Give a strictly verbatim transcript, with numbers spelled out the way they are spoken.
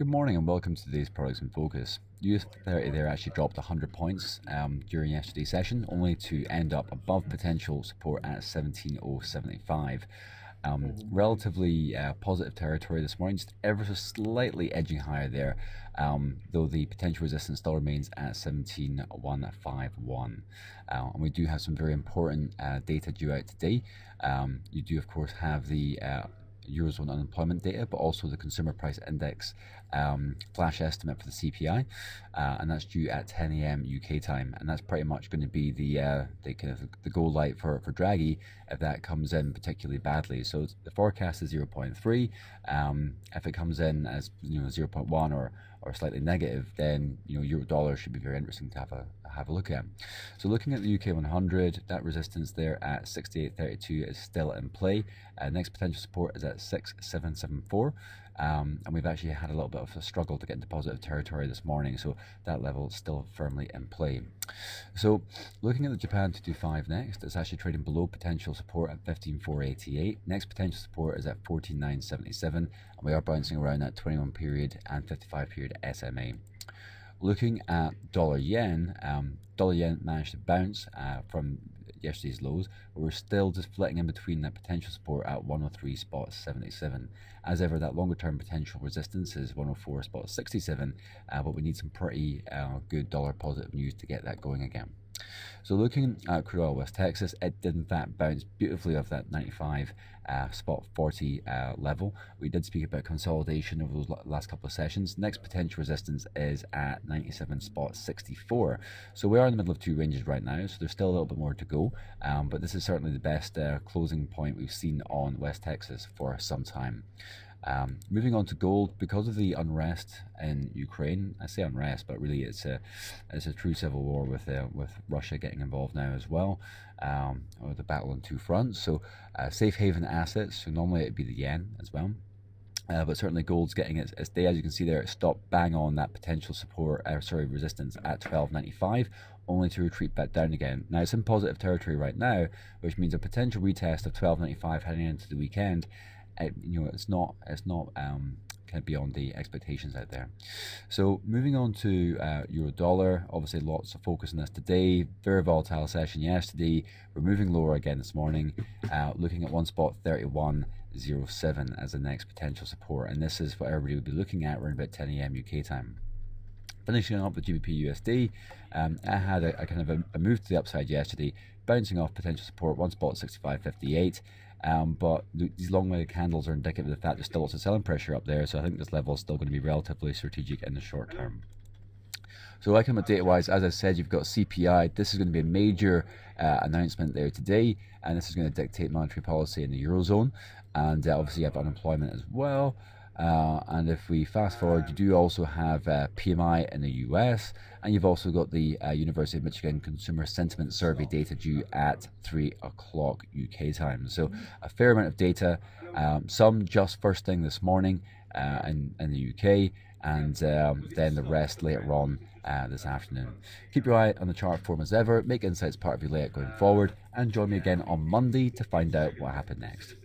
Good morning and welcome to today's Products in Focus. U S thirty there actually dropped one hundred points um, during yesterday's session, only to end up above potential support at seventeen oh seventy-five. Um, relatively uh, positive territory this morning, just ever so slightly edging higher there, um, though the potential resistance still remains at seventeen one fifty-one. Uh, and we do have some very important uh, data due out today. Um, you do, of course, have the uh, Eurozone unemployment data, but also the Consumer Price Index um, flash estimate for the C P I, uh, and that's due at ten A M U K time, and that's pretty much going to be the uh, the kind of the goal light for for Draghi if that comes in particularly badly. So the forecast is zero point three. Um, if it comes in as you know zero point one or or slightly negative, then you know euro dollar should be very interesting to have a have a look at. So looking at the U K one hundred, that resistance there at sixty-eight thirty-two is still in play. Uh, next potential support is at sixty-seven seventy-four, um, and we've actually had a little bit of a struggle to get into positive territory this morning, so that level is still firmly in play. So looking at the Japan two twenty-five next, it's actually trading below potential support at fifteen four eighty-eight. Next potential support is at fourteen nine seventy-seven, and we are bouncing around that twenty-one period and fifty-five period S M A. Looking at dollar yen, um, dollar yen managed to bounce uh, from yesterday's lows, but we're still just flitting in between that potential support at one oh three spot seventy-seven. As ever, that longer term potential resistance is one oh four spot sixty-seven, uh, but we need some pretty uh, good dollar positive news to get that going again. So looking at crude oil West Texas, it did in fact bounce beautifully off that ninety-five uh, spot forty uh, level. We did speak about consolidation over those last couple of sessions. Next potential resistance is at ninety-seven spot sixty-four. So we are in the middle of two ranges right now, so there's still a little bit more to go. Um, but this is certainly the best uh, closing point we've seen on West Texas for some time. Um, moving on to gold, because of the unrest in Ukraine, I say unrest, but really it's a it's a true civil war with uh, with Russia getting involved now as well, um, or the battle on two fronts. So uh, safe haven assets, so normally it'd be the yen as well. Uh, but certainly gold's getting its, its day. As you can see there, it stopped bang on that potential support, uh, sorry, resistance at twelve ninety-five, only to retreat back down again. Now it's in positive territory right now, which means a potential retest of twelve ninety-five heading into the weekend. It, you know, it's not, it's not um, kind of beyond the expectations out there. So moving on to uh, euro dollar, obviously lots of focus on this today. Very volatile session yesterday. We're moving lower again this morning, uh, looking at one spot thirty-one oh seven as the next potential support, and this is what everybody would be looking at around about ten A M U K time. Finishing up with G B P U S D, um, I had a, a kind of a, a move to the upside yesterday, bouncing off potential support one spot sixty-five fifty-eight. Um, but these long-legged candles are indicative of the fact there's still lots of selling pressure up there, so I think this level is still going to be relatively strategic in the short term. So economic data-wise, as I said, you've got C P I. This is going to be a major uh, announcement there today, and this is going to dictate monetary policy in the Eurozone, and uh, obviously you have unemployment as well. Uh, and if we fast forward, you do also have uh, P M I in the U S, and you've also got the uh, University of Michigan Consumer Sentiment Survey data due at three o'clock U K time. So a fair amount of data, um, some just first thing this morning uh, in, in the U K, and um, then the rest later on uh, this afternoon. Keep your eye on the chart form as ever, make insights part of your layout going forward, and join me again on Monday to find out what happened next.